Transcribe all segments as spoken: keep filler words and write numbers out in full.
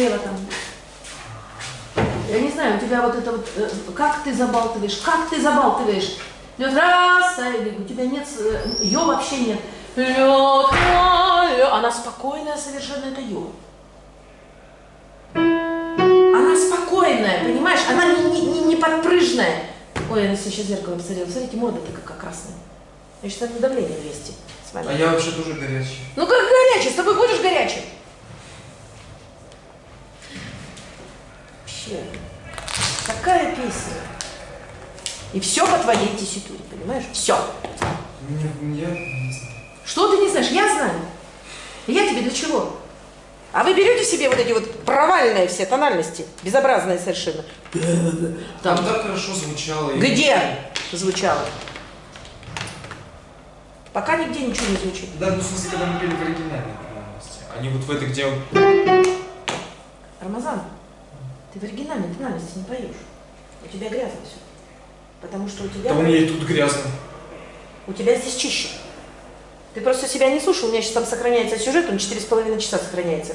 слева там. Я не знаю, у тебя вот это вот, как ты забалтываешь, как ты забалтываешь. Лед раз, у тебя нет, ее вообще нет. Лед, она спокойная совершенно, это ее. Она спокойная, понимаешь, она не, не, не подпрыжная. Ой, я сейчас зеркало посмотрела, смотрите, морда такая как красная. Я считаю, это давление двести. А я вообще тоже горячий. Ну как горячий, с тобой будешь горячим. Вообще, такая песня. И все по твоей тесситуре, понимаешь? Все. Я не знаю. Что ты не знаешь? Я знаю. Я тебе для чего? А вы берете себе вот эти вот провальные все тональности, безобразные совершенно. Там ну, так хорошо звучало. Где звучало? Пока нигде ничего не звучит. Да, ну в смысле, когда мы пели в оригинальной тональности. Они вот в этой, где... Рамазан, ты в оригинальной тональности не поешь. У тебя грязно все. Потому что у тебя... Да у меня и тут грязно. У тебя здесь чище. Ты просто себя не слушал. У меня сейчас там сохраняется сюжет, он четыре с половиной часа сохраняется.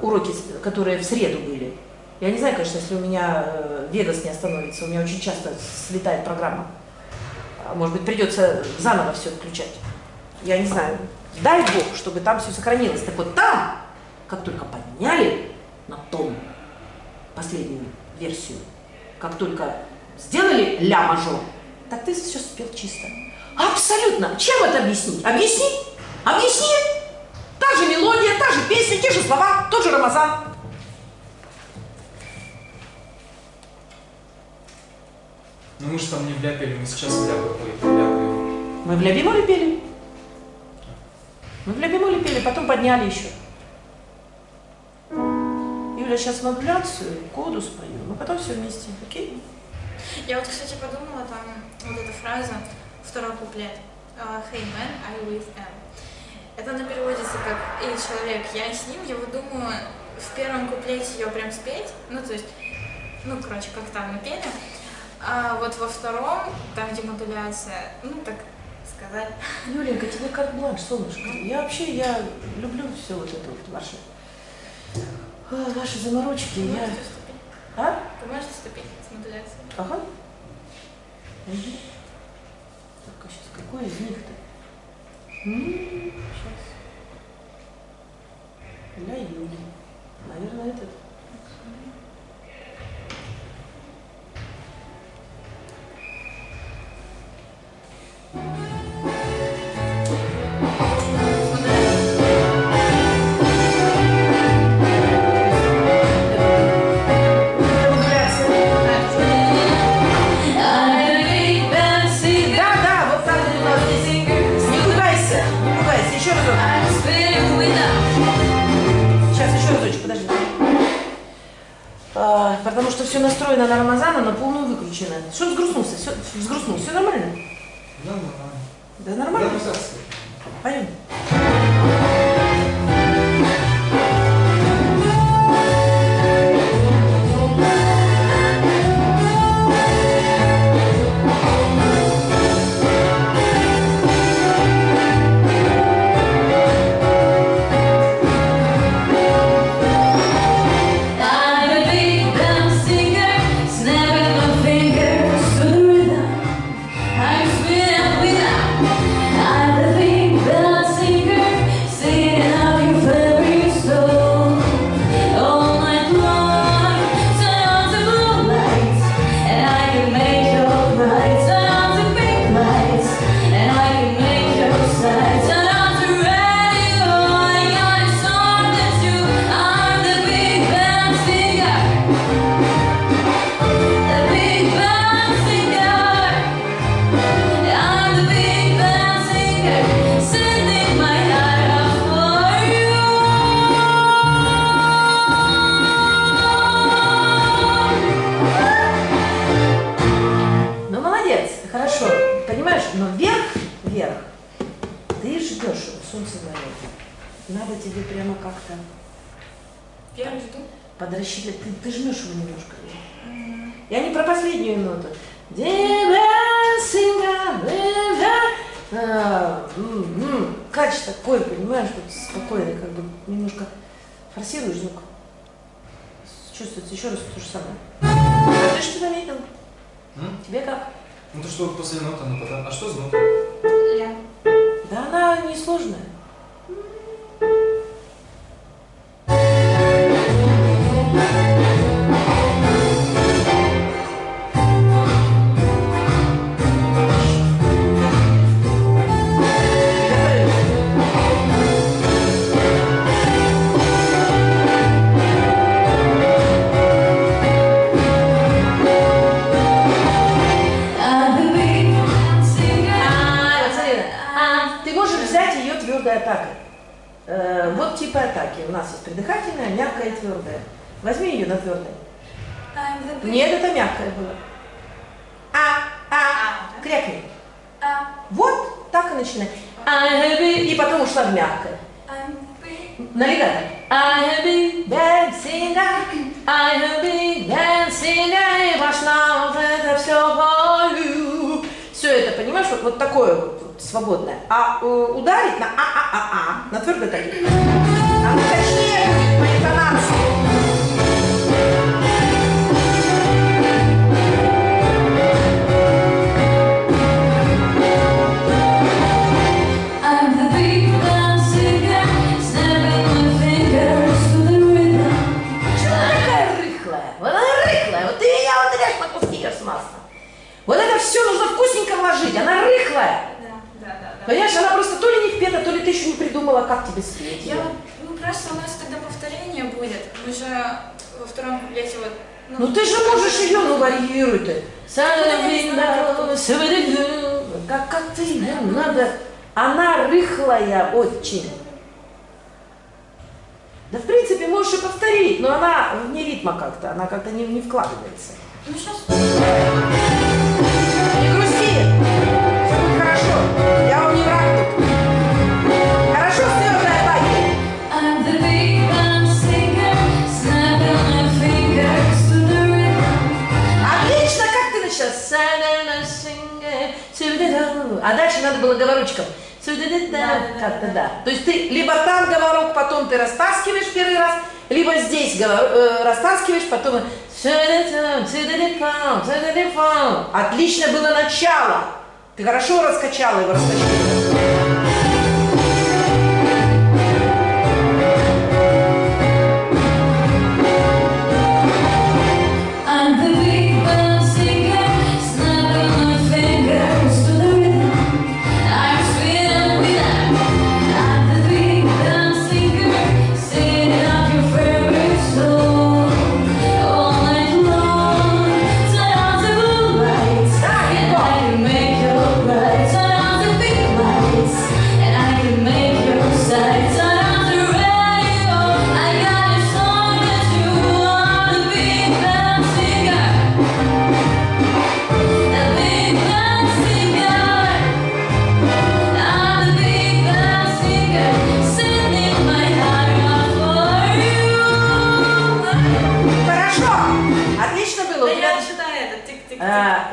Уроки, которые в среду были. Я не знаю, конечно, если у меня Вегас не остановится. У меня очень часто слетает программа. Может быть, придется заново все включать. Я не знаю. Дай Бог, чтобы там все сохранилось. Так вот там, как только подняли на том последнюю версию, как только сделали ля-мажор, так ты все спел чисто. Абсолютно. Чем это объяснить? Объясни. Объясни. Та же мелодия, та же песня, те же слова, тот же Рамазан. Ну мы же там не в ля пели, мы сейчас в ля пели. Мы в ля бемоле пели. Мы в ля бемоле пели, потом подняли еще. Юля сейчас модуляцию, коду спою, мы потом все вместе. Окей? Я вот, кстати, подумала, там вот эта фраза, второй куплет. Hey man, I with am. Это она переводится как «Эй, человек, я с ним». Я вот думаю, в первом куплете ее прям спеть. Ну, то есть, ну, короче, как там мы пели. А вот во втором, там, где модуляция, ну, так сказать. Юленька, тебе карт-бланш, солнышко. Я вообще, я люблю все вот это вот ваше. Ваши заморочки. Ты можешь уступить? А? Ты можешь уступить с модуляцией? Ага. Угу. Так, а сейчас какой из них-то? Сейчас. Для Юли. Наверное, этот. Потому что все настроено на Рамазана, на полную выключено. Что взгрустнулся? Все, взгрустнулся. Все нормально? Да, нормально. Да, нормально? Да, поем. Подрасчитать. Ты, ты жмешь его немножко. Mm-hmm. Я не про последнюю ноту. А, кач такой, понимаешь, вот спокойный, как бы немножко форсируешь звук. чувствуется еще раз то же самое. Ты что заметил? М? Тебе как? Ну то, что вот после ноты она потом... А что за нота? Ля. Да она несложная. У нас есть придыхательная, мягкая и твердая. Возьми ее на твердой. Нет, это мягкая была. А, а, крякни. Вот так и начинай. И потом ушла в мягкое. Налегай. I'll be dancing, I'll be dancing, и ваш love, это все болю. Все это, понимаешь, вот, вот такое вот свободное. А ударить на а-а-а-а, на твердой таки. А ну точнее будет по интонации. Понимаешь, она просто то ли не впета, то ли ты еще не придумала, как тебе спеть. Я, ну просто у нас тогда повторение будет. Мы же во втором лете вот... Ну, ну ты же можешь ее, ну варьируй ты. Как, как ты, да, надо... Она рыхлая очень. Да в принципе можешь и повторить, но она вне ритма как-то, она как-то не, не вкладывается. Ну сейчас... Не грусти! Я у них рак тут. Хорошо, твердая байка. Отлично, как ты началась? А дальше надо было говорочком. Как-то да. То есть ты либо там говорок, потом ты растаскиваешь первый раз, либо здесь говор... растаскиваешь, потом... Отлично было начало. Ты хорошо раскачала его, раскачала.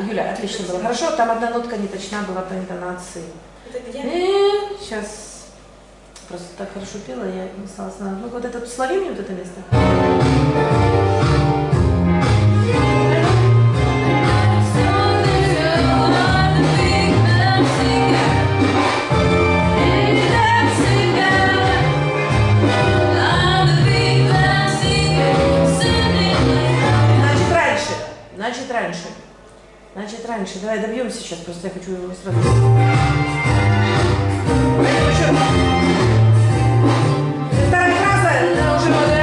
Юля, отлично было. Хорошо, там одна нотка не точна была по интонации. Это где? И сейчас просто так хорошо пела, я не стала знать. Ну вот это, слови мне вот это место. Значит, раньше. Значит, раньше. Значит, раньше. Давай добьемся сейчас, просто я хочу его сразу. Вторая фраза уже была.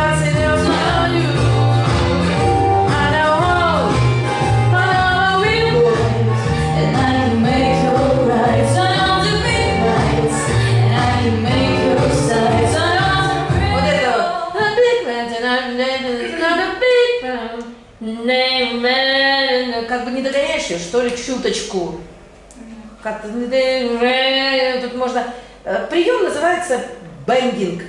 Как бы не догоняешь ее, что ли, чуточку. Как-то... Тут можно... Прием называется бендинг.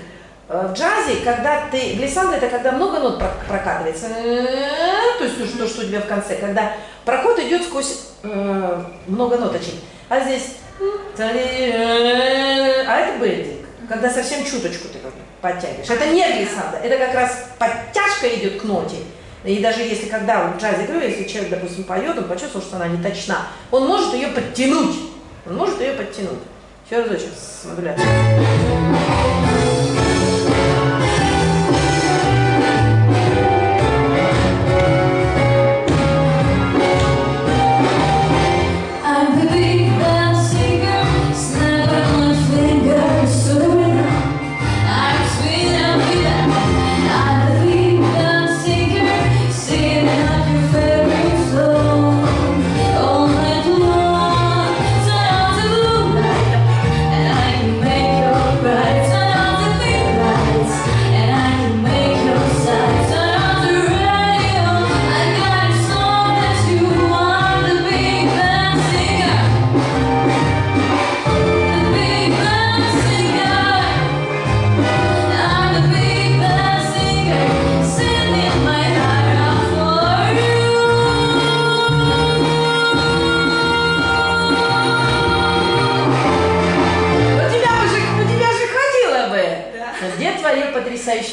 В джазе, когда ты... Глиссанда — это когда много нот прокатывается. То есть то, что у тебя в конце. Когда проход идет сквозь много ноточек. А здесь... А это бендинг. Когда совсем чуточку ты подтягиваешь. Это не глиссанда. Это как раз подтяжка идет к ноте. И даже если, когда он в джазе играет, если человек, допустим, поет, он почувствовал, что она не точна, он может ее подтянуть. Он может ее подтянуть. Еще разочек с модуляцией.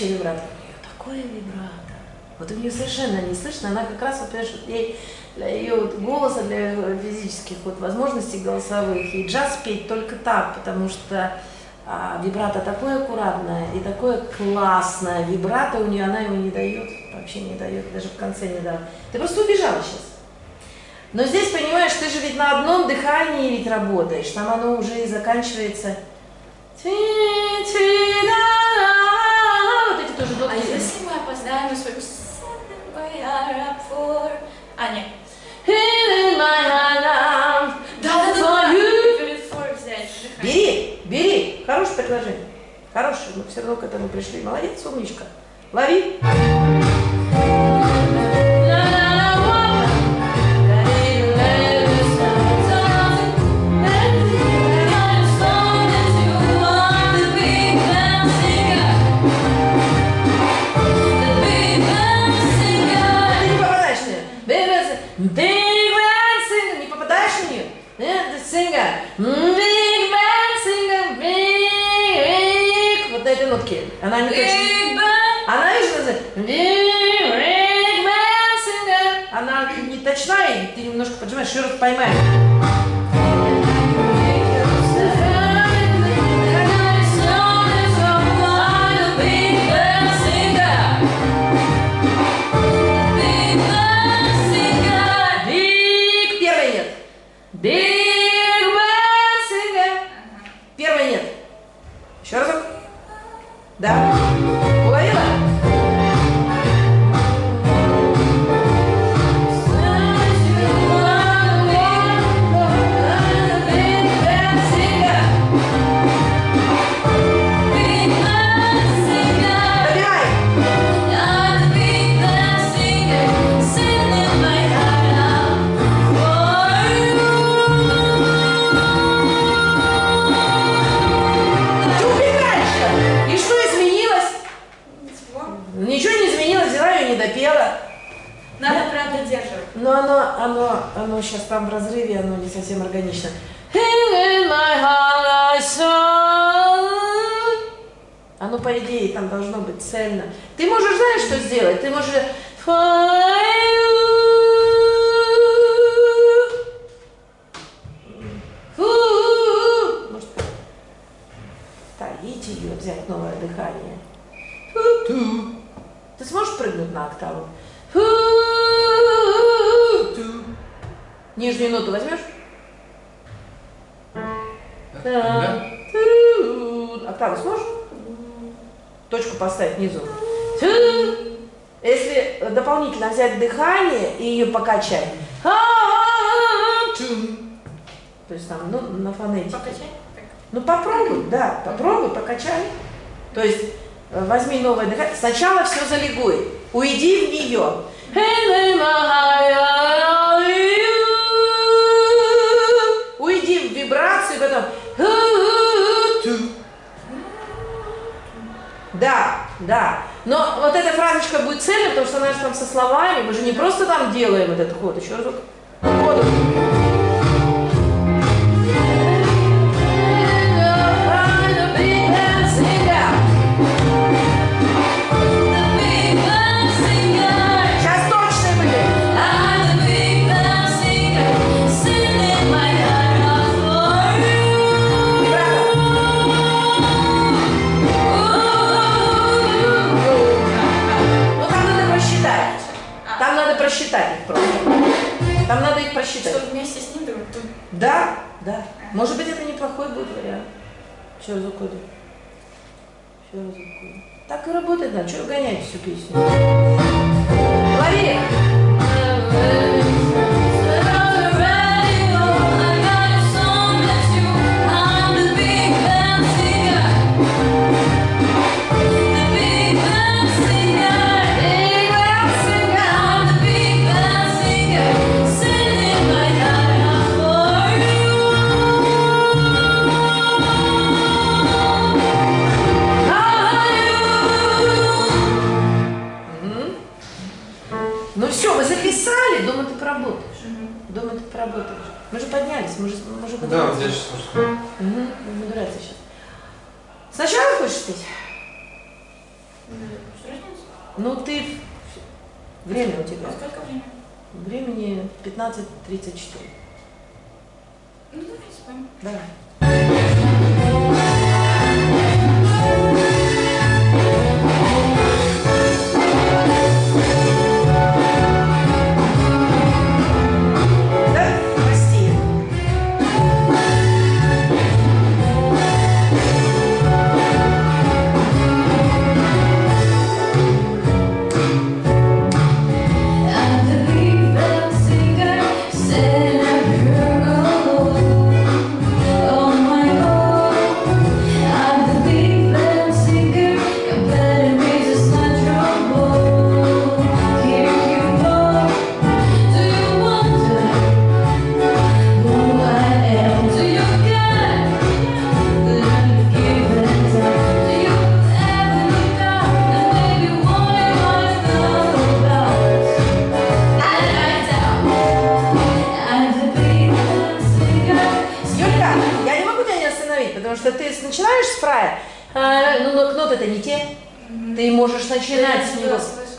Вибрато. У нее такое вибрато. Вот у нее совершенно не слышно. Она как раз, вот, понимаешь, вот ей, для ее вот голоса, для физических вот возможностей голосовых. И джаз петь только так, потому что а, вибрато такое аккуратное и такое классное. Вибрато у нее, она его не дает, вообще не дает, даже в конце не дала. Ты просто убежала сейчас. Но здесь, понимаешь, ты же ведь на одном дыхании ведь работаешь. Там оно уже и заканчивается. А если мы опоздаем на свою... А, нет. Да-да-да, бери, бери. Хорошее предложение. Хорошее, мы все равно к этому пришли. Молодец, умничка. Лови. Она не точно. Она же называется. Она не точна, и ты немножко поджимаешь, еще раз поймаешь. Big первой нет. Big Bang. Первой нет. Еще разок. Да? Уловила? Но оно, оно, оно сейчас там в разрыве, оно не совсем органично. Оно, по идее, там должно быть цельно. Ты можешь, знаешь, что сделать? Ты можешь... Может, таить ее, взять новое дыхание. Ты сможешь прыгнуть на октаву? Нижнюю ноту возьмешь? Да. Октаву сможешь? Точку поставить внизу. Если дополнительно взять дыхание и ее покачать. То есть там, ну, на фонетике. Покачай? Ну попробуй, да, попробуй, покачай. То есть возьми новое дыхание. Сначала все залегуй. Уйди в нее. Уйди в вибрацию, потом. Да, да. Но вот эта фразочка будет цельной, потому что она же там со словами. Мы же не просто там делаем вот этот ход. Еще разок. Ход. Сейчас Там надо их просчитать. Что вместе с ним думать? Да, да. Может быть, это неплохой будет вариант. Все разуходу. Все разуходу. Так и работает, да. Чего гоняете всю песню? Лови! Мы же поднялись, мы же, мы же поднялись. Да, вот здесь сейчас можно. Угу, мы набираться сейчас. Сначала хочешь петь? Ну ты... Время у тебя. Сколько времени? Времени пятнадцать тридцать четыре. Ну давай спаем. Давай.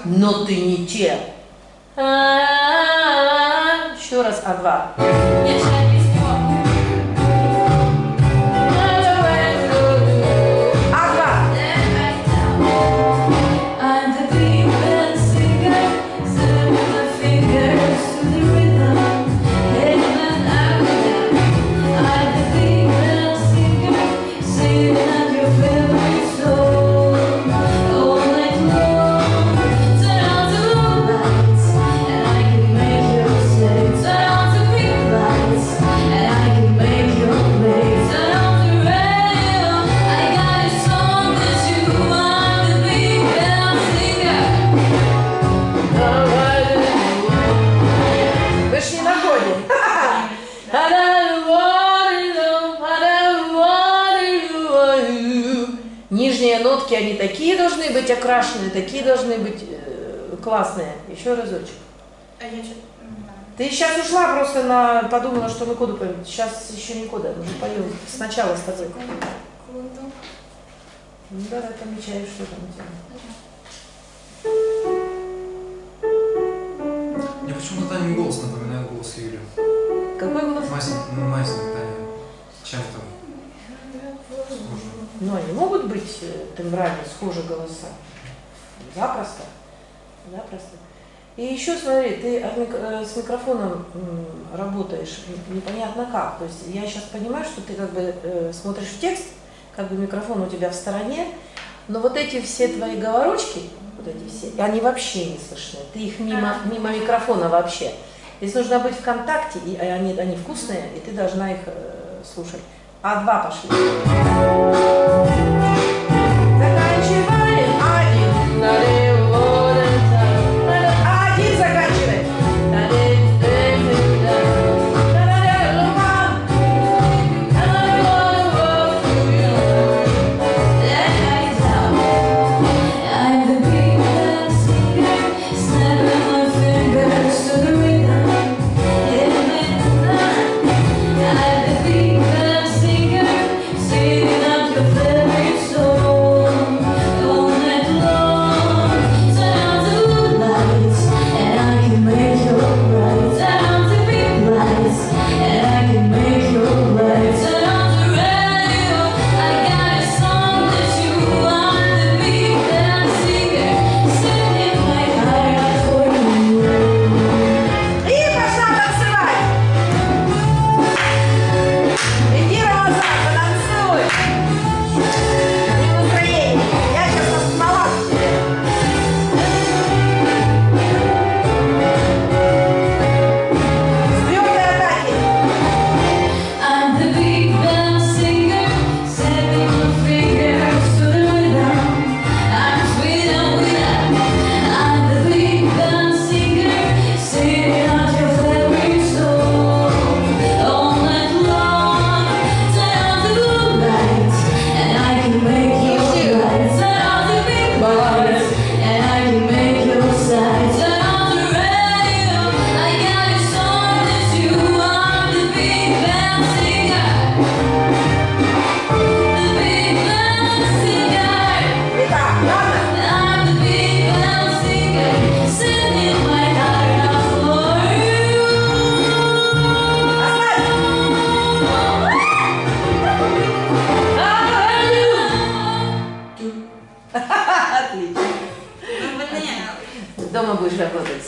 Но ты не те. Еще раз, а два. Они такие должны быть окрашены, такие должны быть э, классные. Еще разочек. А я что-то... Ты сейчас ушла, просто на... подумала, что мы коду поем. Сейчас еще не кода, мы же поем. Сначала с тобой. Ну да, помечаешь, что там у тебя. Мне почему-то Танин голос напоминает голос Юли. Какой голос? Масенький, масенький Танин. Чем-то. Но они могут быть тембрами, схожи голоса. Запросто. Запросто. И еще, смотри, ты с микрофоном работаешь непонятно как. То есть я сейчас понимаю, что ты как бы смотришь в текст, как бы микрофон у тебя в стороне, но вот эти все твои говорочки, вот эти все, они вообще не слышны. Ты их мимо, мимо микрофона вообще. Здесь нужно быть в контакте, и они, они вкусные, и ты должна их слушать. А два пошли. Заканчиваем. Один. Thank you.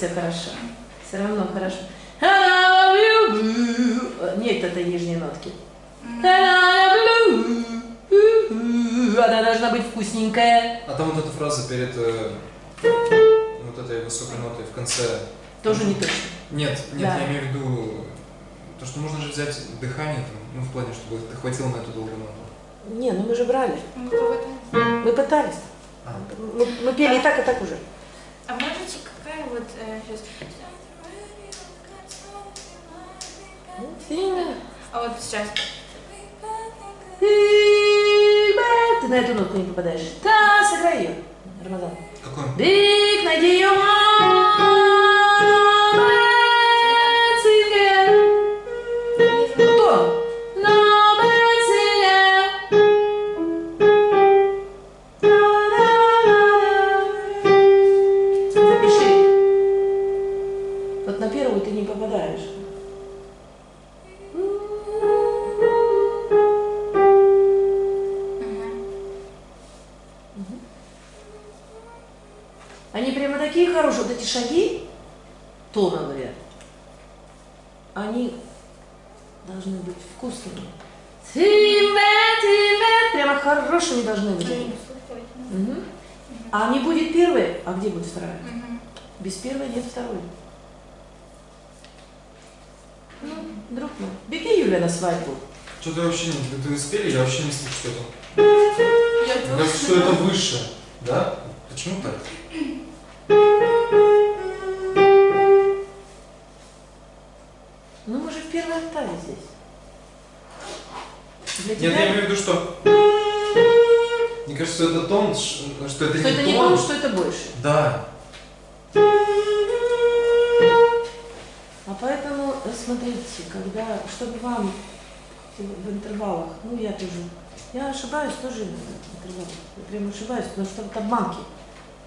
все хорошо. Все равно хорошо. Нет этой нижней нотки. Она должна быть вкусненькая. А там вот эта фраза перед э, вот этой высокой нотой в конце. Тоже не точно. Нет, нет, да. Я имею в виду то, что можно же взять дыхание, там, ну в плане, чтобы ты хватило на эту долгую ноту. Не, ну мы же брали. Мы пытались. Мы пытались. А. Мы, мы пели а. и так, и так уже. А можете какая вот э, сейчас? А вот сейчас. Ты на эту нотку не попадаешь. Да, сыграй ее, Рамазан. Какой? Бик, найди ее. Кто? Запиши. Вот на первую ты не попадаешь. Они прямо такие хорошие, вот эти шаги, тоновые, они должны быть вкусными. Прямо хорошими должны быть. Угу. А не будет первой, а где будет вторая? Без первой нет второй. Ну, друг мой, беги, Юля, на свадьбу. Что-то вообще не, ты спели, я вообще не слышу, что это. Мне кажется, что это выше, да? Почему так? Ну мы же в первой октаве здесь. Для тебя... Нет, я имею в виду, что... Мне кажется, что это тон, что, что это что не это тон. Что это не тон, что это больше. Да. А поэтому, смотрите, когда, чтобы вам в интервалах, ну я тоже, я ошибаюсь тоже в интервалах, я прям ошибаюсь, потому что это обманки.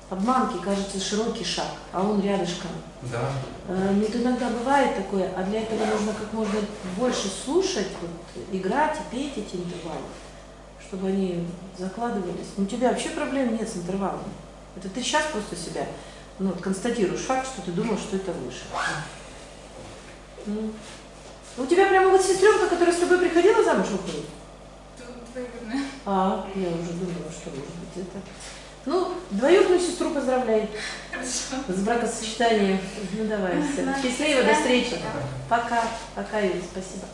Обманки, кажется, широкий шаг, а он рядышком. Да. Ну, иногда бывает такое, а для этого нужно как можно больше слушать, вот, играть и петь эти интервалы, чтобы они закладывались. Ну, у тебя вообще проблем нет с интервалами. Это ты сейчас просто себя ну, вот, констатируешь факт, что ты думал, что это выше. Ну. У тебя прямо вот сестренка, которая с тобой приходила замуж, выходит? А, я уже думала, что может быть это... Ну, двоюродную сестру поздравляй. Хорошо. С бракосочетанием. Ну, давай. Все. Счастливо, до встречи. Пока. Пока, Юля, спасибо.